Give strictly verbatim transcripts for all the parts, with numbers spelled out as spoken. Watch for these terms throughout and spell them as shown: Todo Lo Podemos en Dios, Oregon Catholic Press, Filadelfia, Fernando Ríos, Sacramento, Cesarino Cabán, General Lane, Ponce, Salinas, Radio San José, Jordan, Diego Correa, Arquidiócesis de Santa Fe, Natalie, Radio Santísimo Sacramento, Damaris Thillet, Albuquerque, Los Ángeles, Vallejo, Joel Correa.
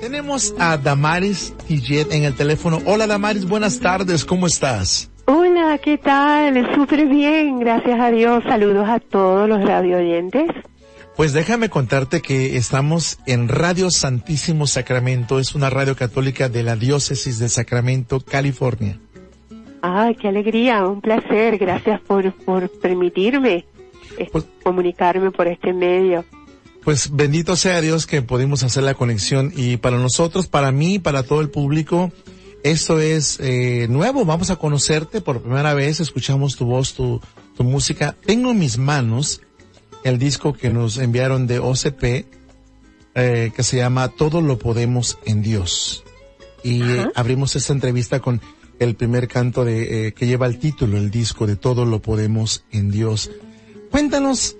Tenemos a Damaris Thillet en el teléfono. Hola Damaris, buenas tardes, ¿cómo estás? Hola, ¿qué tal? Súper bien, gracias a Dios. Saludos a todos los radio oyentes. Pues déjame contarte que estamos en Radio Santísimo Sacramento, es una radio católica de la Diócesis de Sacramento, California. Ay, qué alegría, un placer, gracias por, por permitirme pues, comunicarme por este medio. Pues bendito sea Dios que pudimos hacer la conexión, y para nosotros, para mí, para todo el público, esto es eh, nuevo, vamos a conocerte por primera vez, escuchamos tu voz, tu, tu música. Tengo en mis manos el disco que nos enviaron de O C P, eh, que se llama Todo Lo Podemos en Dios. Y eh, abrimos esta entrevista con el primer canto de eh, que lleva el título, el disco de Todo Lo Podemos en Dios. Cuéntanos,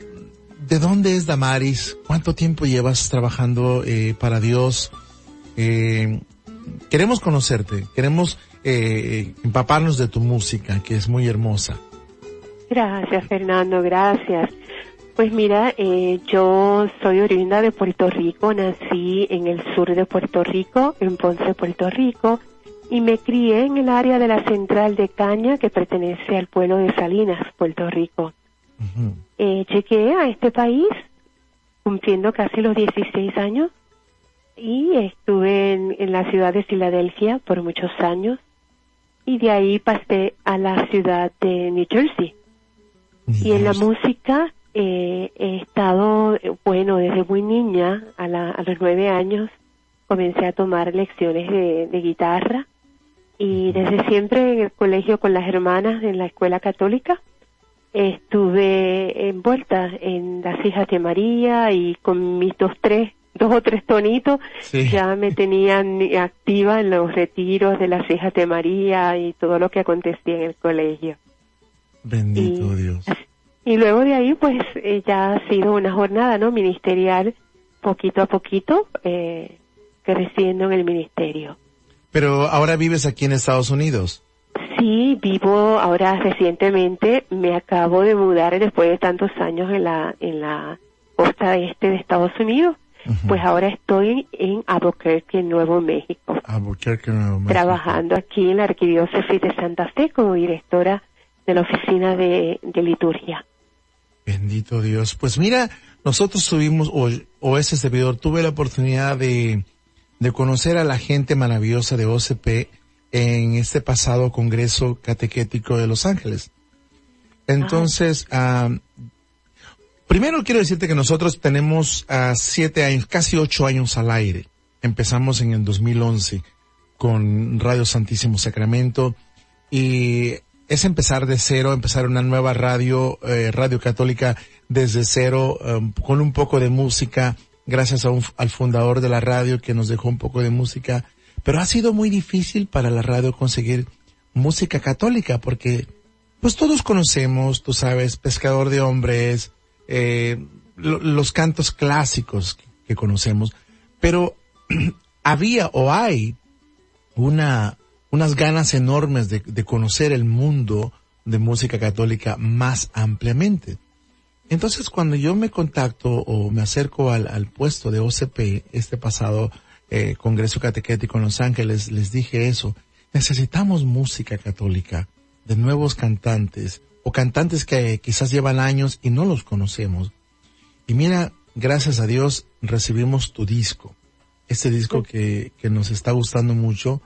¿de dónde es Damaris? ¿Cuánto tiempo llevas trabajando eh, para Dios? Eh, queremos conocerte, queremos eh, empaparnos de tu música, que es muy hermosa. Gracias, Fernando, gracias. Pues mira, eh, yo soy oriunda de Puerto Rico, nací en el sur de Puerto Rico, en Ponce, Puerto Rico, y me crié en el área de la central de Caña, que pertenece al pueblo de Salinas, Puerto Rico. Uh-huh. eh, llegué a este país cumpliendo casi los dieciséis años y estuve en, en la ciudad de Filadelfia por muchos años, y de ahí pasé a la ciudad de New Jersey. Yes. Y en la música... Eh, he estado, bueno, desde muy niña, a, la, a los nueve años, comencé a tomar lecciones de, de guitarra, y desde siempre en el colegio con las hermanas en la escuela católica estuve envuelta en las hijas de María, y con mis dos, tres, dos o tres tonitos, sí, ya me tenían activa en los retiros de las hijas de María y todo lo que acontecía en el colegio. Bendito y, Dios. Y luego de ahí, pues, eh, ya ha sido una jornada, ¿no?, ministerial, poquito a poquito, eh, creciendo en el ministerio. Pero ahora vives aquí en Estados Unidos. Sí, vivo ahora recientemente, me acabo de mudar después de tantos años en la, en la costa este de Estados Unidos. Uh-huh. Pues ahora estoy en Albuquerque, Nuevo México. Albuquerque, Nuevo México. Trabajando aquí en la Arquidiócesis de Santa Fe como directora de la oficina de, de liturgia. Bendito Dios. Pues mira, nosotros tuvimos, o, o ese servidor, tuve la oportunidad de, de conocer a la gente maravillosa de O C P en este pasado Congreso Catequético de Los Ángeles. Entonces, ah. um, primero quiero decirte que nosotros tenemos uh, siete años, casi ocho años al aire. Empezamos en el dos mil once con Radio Santísimo Sacramento, y es empezar de cero, empezar una nueva radio, eh, radio católica desde cero, um, con un poco de música, gracias a un, al fundador de la radio que nos dejó un poco de música. Pero ha sido muy difícil para la radio conseguir música católica, porque pues todos conocemos, tú sabes, Pescador de Hombres, eh, lo, los cantos clásicos que, que conocemos, pero había o hay una... unas ganas enormes de, de conocer el mundo de música católica más ampliamente. Entonces, cuando yo me contacto o me acerco al, al puesto de O C P, este pasado eh, Congreso Catequético en Los Ángeles, les dije eso: necesitamos música católica, de nuevos cantantes, o cantantes que eh, quizás llevan años y no los conocemos. Y mira, gracias a Dios, recibimos tu disco, este disco que, que nos está gustando mucho.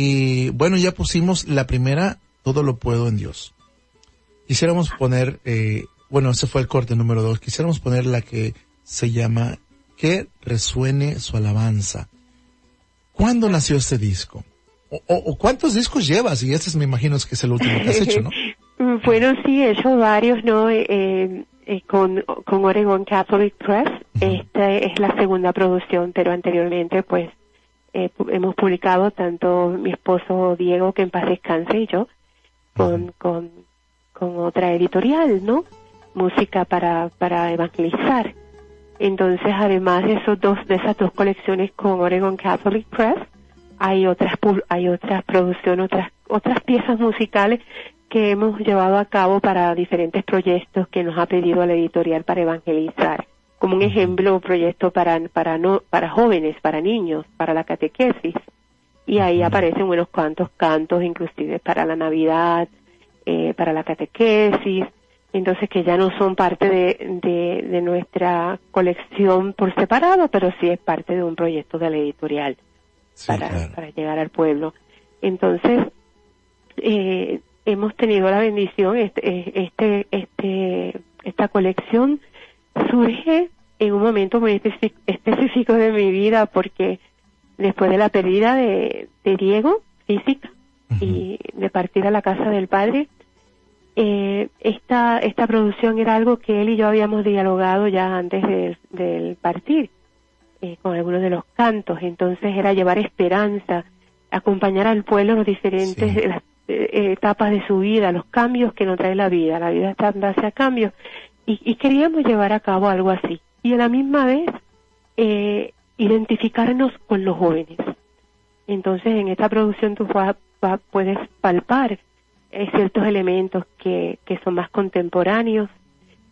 Y bueno, ya pusimos la primera, Todo Lo Puedo en Dios. Quisiéramos poner, eh, bueno, ese fue el corte número dos. Quisiéramos poner la que se llama Que Resuene Su Alabanza. ¿Cuándo nació este disco? O, o ¿cuántos discos llevas? Y este, me imagino, es que es el último que has hecho, ¿no? Bueno, sí, he hecho varios, ¿no? Eh, eh, con, con Oregon Catholic Press. Uh-huh. Esta es la segunda producción, pero anteriormente, pues, Eh, hemos publicado tanto mi esposo Diego, que en paz descanse, y yo con, con, con otra editorial, ¿no? Música para, para evangelizar. Entonces, además de esos dos, de esas dos colecciones con Oregon Catholic Press, hay otras, hay otras producciones, otras, otras piezas musicales que hemos llevado a cabo para diferentes proyectos que nos ha pedido la editorial para evangelizar. Como un ejemplo, un proyecto para para no, para jóvenes, para niños, para la catequesis. Y ahí aparecen unos cuantos cantos, inclusive para la Navidad, eh, para la catequesis. Entonces, que ya no son parte de, de, de nuestra colección por separado, pero sí es parte de un proyecto de la editorial sí, para, claro. para llegar al pueblo. Entonces, eh, hemos tenido la bendición, este, este, este, esta colección surge en un momento muy específico de mi vida, porque después de la pérdida de, de Diego, física, uh-huh. y de partir a la casa del padre, eh, esta, esta producción era algo que él y yo habíamos dialogado ya antes del de partir, eh, con algunos de los cantos. Entonces era llevar esperanza, acompañar al pueblo en los diferentes sí. las, eh, etapas de su vida, los cambios que nos trae la vida. La vida está en base a cambios. Y, y queríamos llevar a cabo algo así. Y a la misma vez, eh, identificarnos con los jóvenes. Entonces, en esta producción tú vas, vas, puedes palpar eh, ciertos elementos que, que son más contemporáneos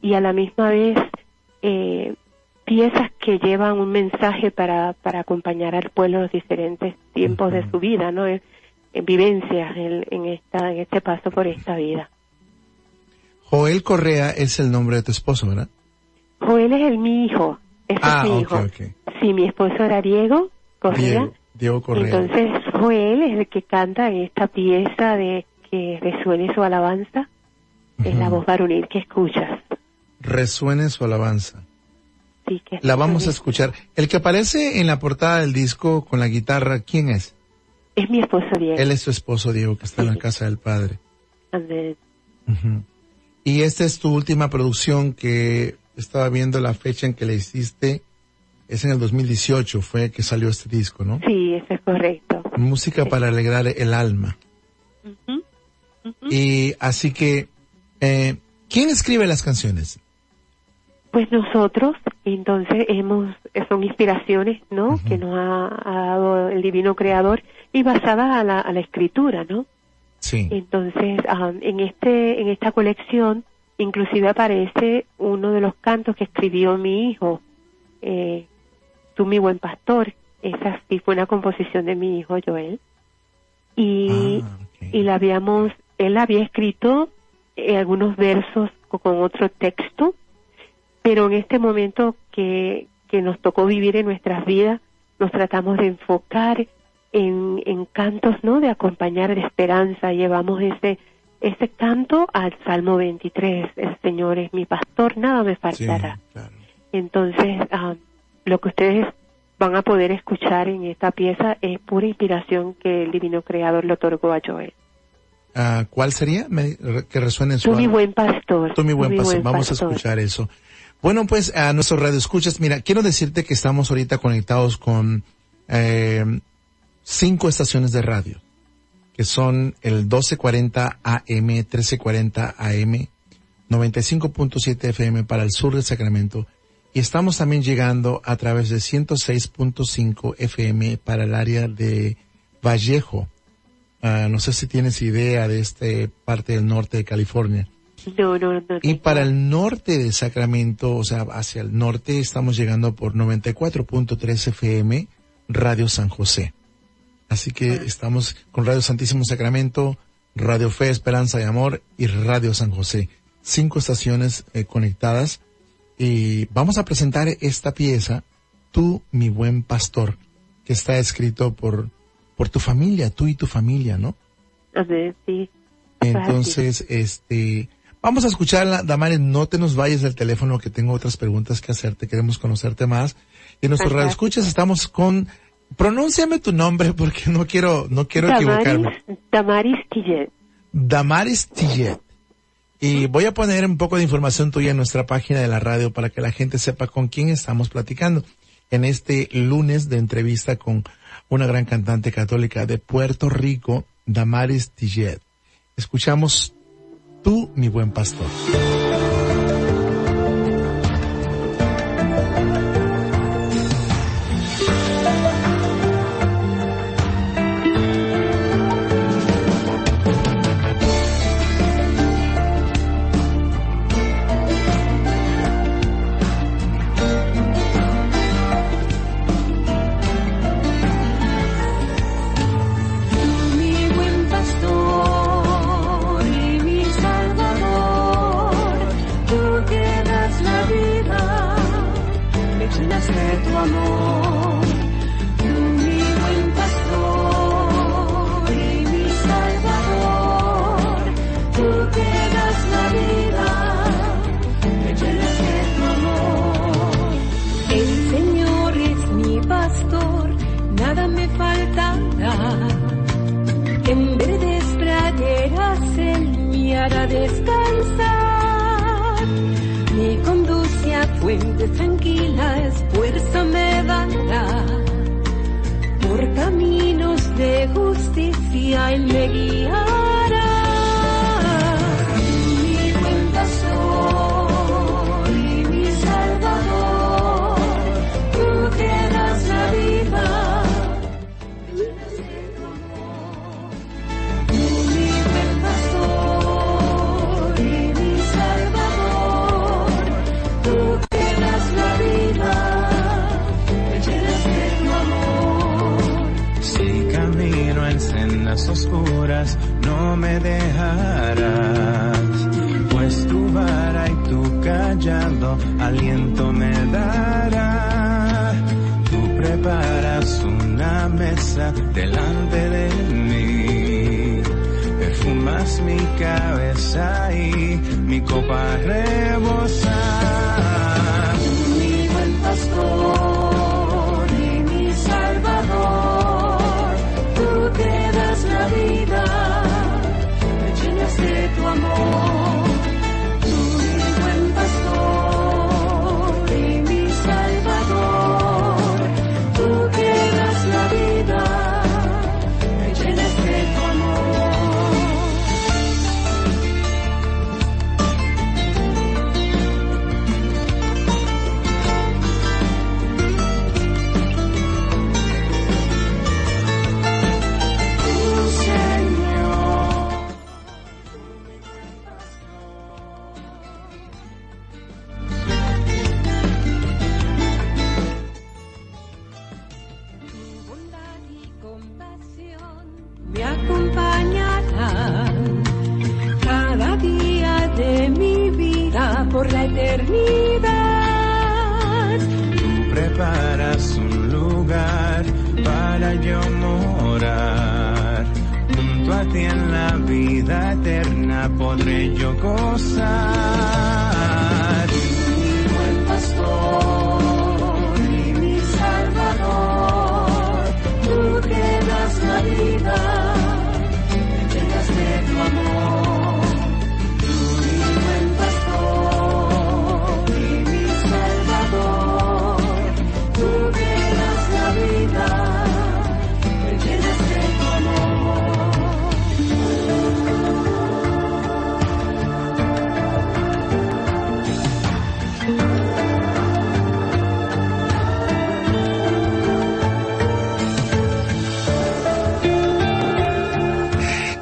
y a la misma vez eh, piezas que llevan un mensaje para, para acompañar al pueblo en los diferentes tiempos de su vida, ¿no? En, en vivencias, en, en, esta, en este paso por esta vida. Joel Correa es el nombre de tu esposo, ¿verdad? Joel es el mi hijo. Ese ah, es mi hijo. Okay, okay. Sí, mi esposo era Diego Correa. Diego, Diego Correa. Entonces, Joel es el que canta esta pieza de que resuene su alabanza. Uh-huh. Es la voz varonil que escuchas. Resuene su alabanza. Sí, que la vamos a escuchar. El que aparece en la portada del disco con la guitarra, ¿quién es? Es mi esposo Diego. Él es su esposo Diego, que está sí. en la casa del padre. Andrés. Uh-huh. Y esta es tu última producción que estaba viendo la fecha en que la hiciste. Es en el dos mil dieciocho fue que salió este disco, ¿no? Sí, eso es correcto. Música sí. para alegrar el alma. Uh-huh. Uh-huh. Y así que, eh, ¿quién escribe las canciones? Pues nosotros, entonces hemos, son inspiraciones, ¿no? Uh-huh. Que nos ha, ha dado el Divino Creador y basadas a la, a la escritura, ¿no? Sí. Entonces, um, en este en esta colección, inclusive aparece uno de los cantos que escribió mi hijo, eh, Tú mi buen pastor. Esa sí fue una composición de mi hijo Joel. Y, ah, okay. y la habíamos, él había escrito eh, algunos versos con, con otro texto, pero en este momento que, que nos tocó vivir en nuestras vidas, nos tratamos de enfocar En, en cantos, ¿no? De acompañar de esperanza. Llevamos ese, ese canto al Salmo veintitrés. El Señor es mi pastor, nada me faltará. Sí, claro. Entonces, uh, lo que ustedes van a poder escuchar en esta pieza es pura inspiración que el Divino Creador le otorgó a Joel. Uh, ¿Cuál sería? Me, que resuene en su Tú mi buen pastor. Tú mi buen, Tú, pastor. Mi buen Vamos pastor. a escuchar eso. Bueno, pues, a nuestros radioescuchas, mira, quiero decirte que estamos ahorita conectados con... Eh, cinco estaciones de radio, que son el doce cuarenta A M, trece cuarenta A M, noventa y cinco punto siete F M para el sur de Sacramento, y estamos también llegando a través de ciento seis punto cinco F M para el área de Vallejo. Uh, no sé si tienes idea de esta parte del norte de California. No, no, no, no. Y para el norte de Sacramento, o sea, hacia el norte, estamos llegando por noventa y cuatro punto tres F M, Radio San José. Así que estamos con Radio Santísimo Sacramento, Radio Fe, Esperanza y Amor y Radio San José. Cinco estaciones eh, conectadas. Y vamos a presentar esta pieza, Tú, mi buen pastor, que está escrito por, por tu familia, tú y tu familia, ¿no? Okay, sí. Entonces, este, vamos a escucharla. Damaris, no te nos vayas del teléfono, que tengo otras preguntas que hacerte. Queremos conocerte más. Y en nuestro radio escuchas estamos con... Pronúnciame tu nombre porque no quiero no quiero Damaris, equivocarme. Damaris Thillet. Damaris Thillet. Y voy a poner un poco de información tuya en nuestra página de la radio para que la gente sepa con quién estamos platicando. En este lunes de entrevista con una gran cantante católica de Puerto Rico, Damaris Thillet. Escuchamos Tú, mi buen pastor. para descansar. Me conduce a fuentes tranquilas, fuerza me dará. Por caminos de justicia Él me guiará. Mi cuenta soy, mi Salvador, tú que das la vida. Oscuras no me dejarás, pues tu vara y tu callado aliento me dará. Tú preparas una mesa delante de mí, perfumas mi cabeza y mi copa rebosará. Mi buen pastor y mi Salvador, tú te la vida, me llenas de tu amor, tú mi buen pastor y mi Salvador, tú que das la vida, me llenas de tu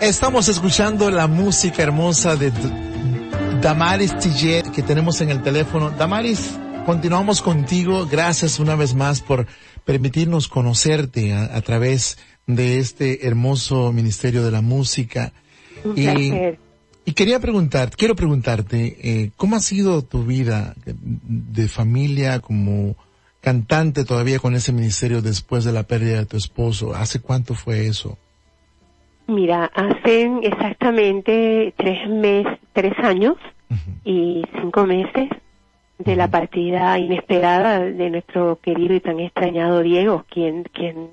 Estamos escuchando la música hermosa de Damaris Thillet, que tenemos en el teléfono. Damaris, continuamos contigo. Gracias una vez más por permitirnos conocerte a, a través de este hermoso ministerio de la música. Un placer. Y, y quería preguntarte, quiero preguntarte, eh, ¿cómo ha sido tu vida de familia como cantante todavía con ese ministerio después de la pérdida de tu esposo? ¿Hace cuánto fue eso? Mira, hacen exactamente tres mes, tres años uh-huh. y cinco meses de uh-huh. la partida inesperada de nuestro querido y tan extrañado Diego, quien quien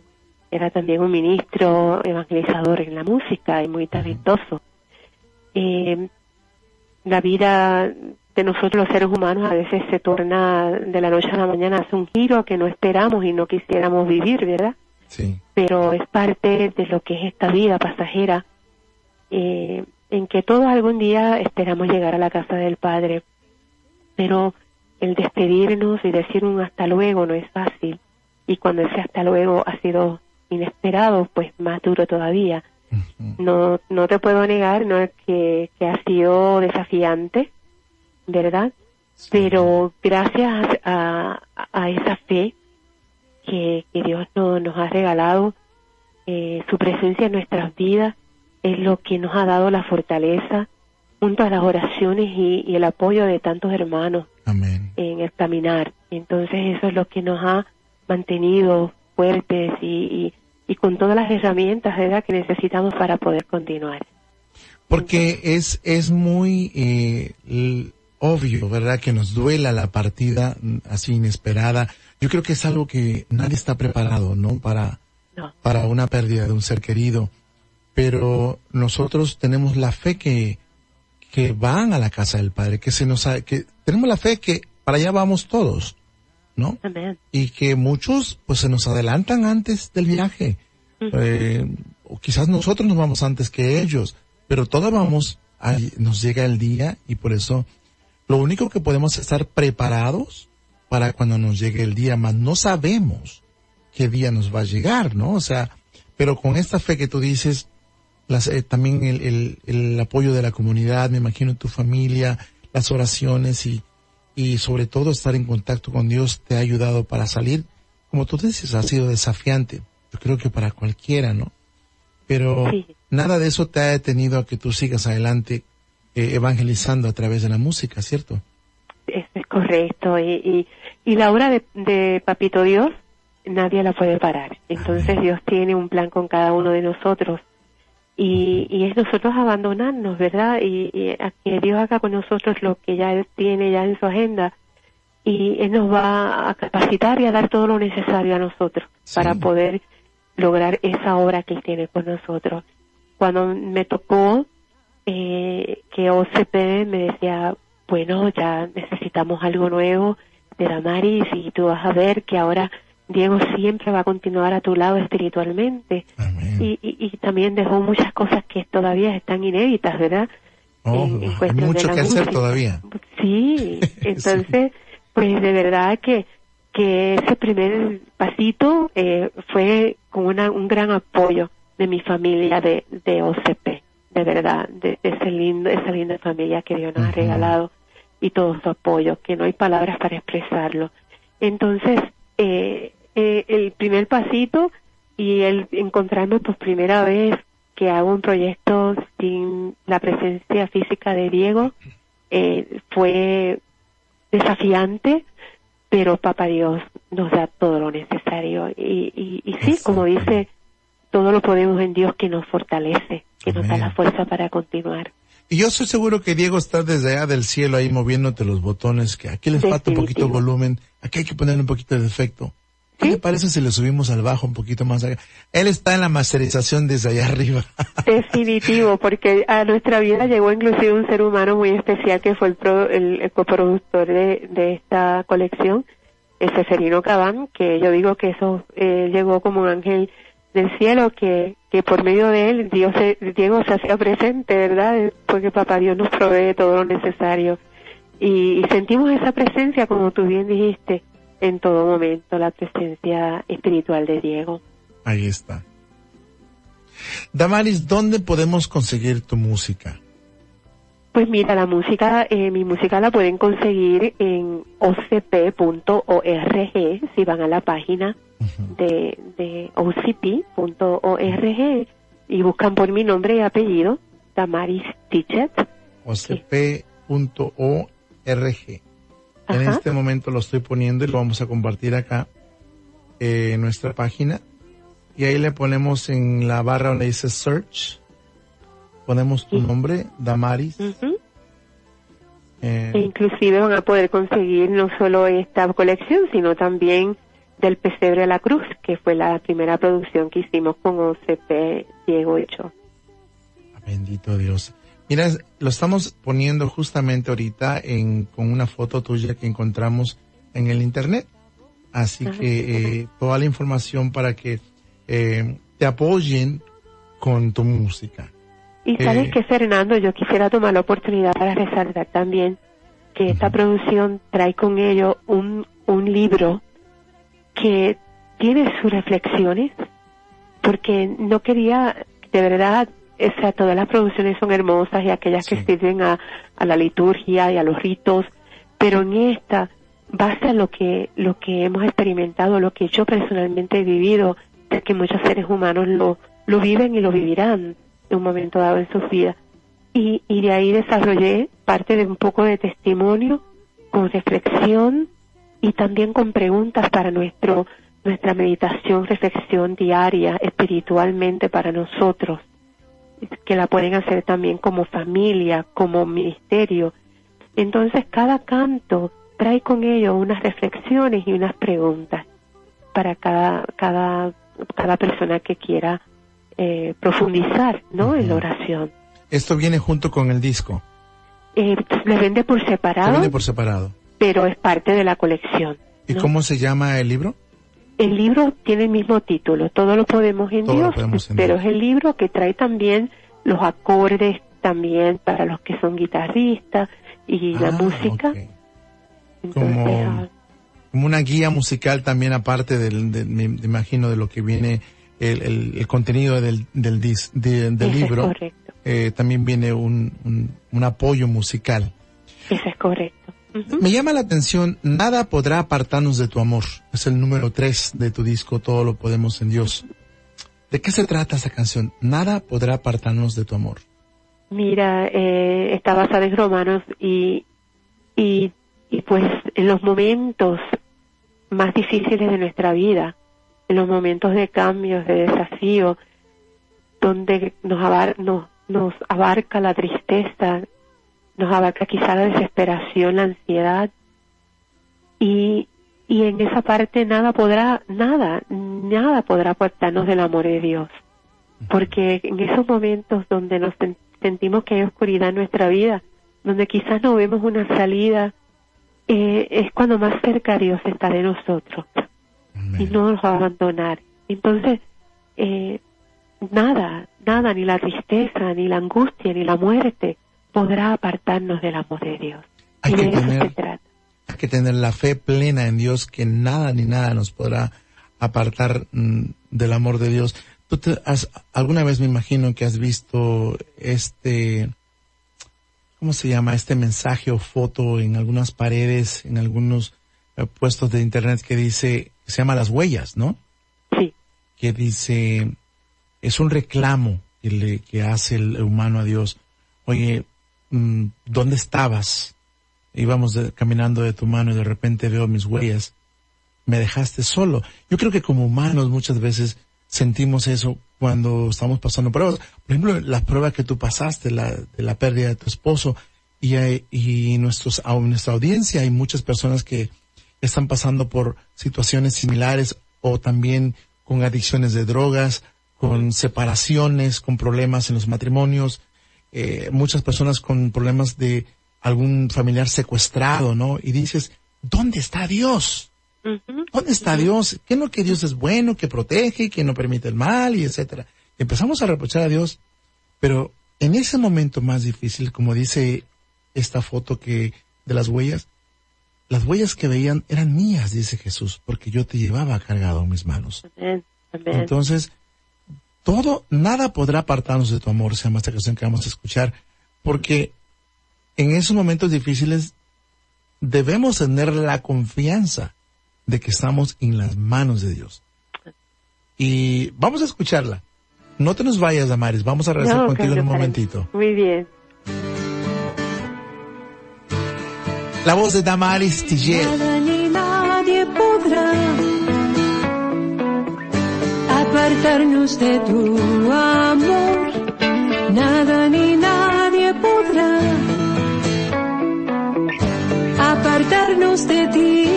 era también un ministro evangelizador en la música y muy talentoso. Eh, la vida de nosotros los seres humanos a veces se torna de la noche a la mañana, hace un giro que no esperamos y no quisiéramos vivir, ¿verdad? Sí. Pero es parte de lo que es esta vida pasajera, eh, en que todos algún día esperamos llegar a la casa del Padre, pero el despedirnos y decir un hasta luego no es fácil, y cuando ese hasta luego ha sido inesperado, pues más duro todavía. Uh-huh. No no te puedo negar no que, que ha sido desafiante, ¿verdad? Sí. Pero gracias a, a esa fe Que, que Dios no, nos ha regalado, eh, su presencia en nuestras vidas es lo que nos ha dado la fortaleza, junto a las oraciones y, y el apoyo de tantos hermanos. Amén. En el caminar. Entonces eso es lo que nos ha mantenido fuertes y, y, y con todas las herramientas, ¿verdad?, que necesitamos para poder continuar. Porque Entonces, es, es muy eh, obvio, ¿verdad?, que nos duela la partida así inesperada. Yo creo que es algo que nadie está preparado, ¿no?, para, no. para una pérdida de un ser querido. Pero nosotros tenemos la fe que, que van a la casa del Padre, que se nos ha, que tenemos la fe que para allá vamos todos, ¿no? Amén. Y que muchos pues se nos adelantan antes del viaje, uh-huh. eh, o quizás nosotros nos vamos antes que ellos, pero todos vamos, a, nos llega el día, y por eso lo único que podemos es estar preparados para cuando nos llegue el día, más no sabemos qué día nos va a llegar, ¿no? O sea, pero con esta fe que tú dices, las, eh, también el, el, el apoyo de la comunidad, me imagino tu familia, las oraciones y y sobre todo estar en contacto con Dios te ha ayudado para salir. Como tú dices, ha sido desafiante. Yo creo que para cualquiera, ¿no? Pero sí, nada de eso te ha detenido a que tú sigas adelante eh, evangelizando a través de la música, ¿cierto? Eso es correcto. Y, y, y la obra de, de Papito Dios, nadie la puede parar. Entonces Dios tiene un plan con cada uno de nosotros. Y, y es nosotros abandonarnos, ¿verdad? Y, y a que Dios haga con nosotros lo que ya Él tiene ya en su agenda. Y Él nos va a capacitar y a dar todo lo necesario a nosotros, sí, para poder lograr esa obra que Él tiene con nosotros. Cuando me tocó eh, que O C P me decía, bueno, ya necesitamos algo nuevo de Damaris y tú vas a ver que ahora Diego siempre va a continuar a tu lado espiritualmente. Y, y, y también dejó muchas cosas que todavía están inéditas, ¿verdad? Oh, en, en hay mucho que hacer todavía. Sí, entonces, sí, pues de verdad que, que ese primer pasito eh, fue con una, un gran apoyo de mi familia de, de O C P, de verdad, de, de ese lindo, esa linda familia que Dios nos uh-huh. ha regalado y todo su apoyo, que no hay palabras para expresarlo. Entonces, eh, Eh, el primer pasito y el encontrarme por primera vez que hago un proyecto sin la presencia física de Diego eh, fue desafiante, pero Papá Dios nos da todo lo necesario y, y, y sí, como dice, todo lo podemos en Dios que nos fortalece, que Amén. Nos da la fuerza para continuar. Y yo estoy seguro que Diego está desde allá del cielo ahí moviéndote los botones, que aquí les falta un poquito de volumen, aquí hay que ponerle un poquito de efecto. ¿Qué te parece si le subimos al bajo un poquito más acá? Él está en la masterización desde allá arriba. Definitivo, porque a nuestra vida llegó inclusive un ser humano muy especial que fue el, pro, el, el coproductor de, de esta colección, el Cesarino Cabán, que yo digo que eso eh, llegó como un ángel del cielo, que, que por medio de él Dios se, Diego se hacía presente, ¿verdad? Porque Papá Dios nos provee todo lo necesario. Y, y sentimos esa presencia, como tú bien dijiste, en todo momento, la presencia espiritual de Diego. Ahí está. Damaris, ¿dónde podemos conseguir tu música? Pues mira, la música, eh, mi música la pueden conseguir en o c p punto org, si van a la página uh-huh. de, de o c p punto org y buscan por mi nombre y apellido, Damaris Thillet. o c p punto org. En Ajá. este momento lo estoy poniendo y lo vamos a compartir acá eh, en nuestra página. Y ahí le ponemos en la barra donde dice search. Ponemos tu sí. nombre, Damaris. Uh-huh. eh, e inclusive van a poder conseguir no solo esta colección, sino también Del Pesebre a la Cruz, que fue la primera producción que hicimos con O C P Diego Hecho. Bendito Dios. Mira, lo estamos poniendo justamente ahorita en, con una foto tuya que encontramos en el internet. Así que eh, toda la información para que eh, te apoyen con tu música. Y sabes eh, que, Fernando, yo quisiera tomar la oportunidad para resaltar también que esta uh-huh. producción trae con ello un, un libro que tiene sus reflexiones, porque no quería, de verdad, o sea, todas las producciones son hermosas y aquellas sí. que sirven a, a la liturgia y a los ritos, pero en esta basta lo que lo que hemos experimentado, lo que yo personalmente he vivido, de que muchos seres humanos lo lo viven y lo vivirán en un momento dado en sus vidas. Y, y de ahí desarrollé parte de un poco de testimonio, con reflexión y también con preguntas para nuestro nuestra meditación, reflexión diaria, espiritualmente para nosotros, que la pueden hacer también como familia, como ministerio. Entonces cada canto trae con ello unas reflexiones y unas preguntas para cada cada cada persona que quiera eh, profundizar, ¿no? Uh-huh. en la oración. Esto viene junto con el disco. Eh, le vende por separado. Se vende por separado. Pero es parte de la colección. ¿Y ¿no? cómo se llama el libro? El libro tiene el mismo título, Todo lo podemos en Todo Dios, lo podemos en pero Dios. Es el libro que trae también los acordes también para los que son guitarristas y ah, la música. Okay. Entonces, como, como una guía musical también aparte del, de, me imagino, de lo que viene el, el, el contenido del, del, dis, de, del libro. Es correcto. Eh, también viene un, un, un apoyo musical. Eso es correcto. Uh-huh. Me llama la atención, nada podrá apartarnos de tu amor. Es el número tres de tu disco, Todo lo podemos en Dios. ¿De qué se trata esa canción? Nada podrá apartarnos de tu amor. Mira, eh, está basada en Romanos y, y, y pues en los momentos más difíciles de nuestra vida, en los momentos de cambios, de desafío, donde nos, abar- nos, nos abarca la tristeza, nos abarca quizá la desesperación, la ansiedad, y, y en esa parte nada podrá, nada, nada podrá apartarnos del amor de Dios, porque en esos momentos donde nos sen- sentimos que hay oscuridad en nuestra vida, donde quizás no vemos una salida, eh, es cuando más cerca Dios está de nosotros. Amén. Y no nos va a abandonar. Entonces, eh, nada, nada, ni la tristeza, ni la angustia, ni la muerte podrá apartarnos del amor de Dios. Hay, y de que, eso tener, se trata. Hay que tener la fe plena en Dios, que nada ni nada nos podrá apartar mm, del amor de Dios. Tú te has, alguna vez me imagino que has visto este, ¿cómo se llama? Este mensaje o foto en algunas paredes, en algunos eh, puestos de internet que dice, se llama Las Huellas, ¿no? Sí. Que dice, es un reclamo que le, que hace el humano a Dios. Oye, ¿dónde estabas? Íbamos de, caminando de tu mano y de repente veo mis huellas. Me dejaste solo. Yo creo que como humanos muchas veces sentimos eso cuando estamos pasando pruebas. Por ejemplo, las pruebas que tú pasaste, la, de la pérdida de tu esposo. Y, hay, y nuestros, a nuestra audiencia hay muchas personas que están pasando por situaciones similares o también con adicciones de drogas, con separaciones, con problemas en los matrimonios. Eh, muchas personas con problemas de algún familiar secuestrado, ¿no? Y dices, ¿dónde está Dios? ¿Dónde está Dios? ¿Qué no que Dios es bueno, que protege, que no permite el mal, y etcétera? Empezamos a reprochar a Dios, pero en ese momento más difícil, como dice esta foto que de las huellas, las huellas que veían eran mías, dice Jesús, porque yo te llevaba cargado en mis manos. Amén, amén. Entonces, todo, nada podrá apartarnos de tu amor, se llama esta canción que vamos a escuchar, porque en esos momentos difíciles debemos tener la confianza de que estamos en las manos de Dios. Y vamos a escucharla. No te nos vayas, Damaris, vamos a regresar no, contigo en un momentito. Muy bien. La voz de Damaris Thillet. Nada ni nadie podrá apartarnos de tu amor, nada ni nadie podrá apartarnos de ti.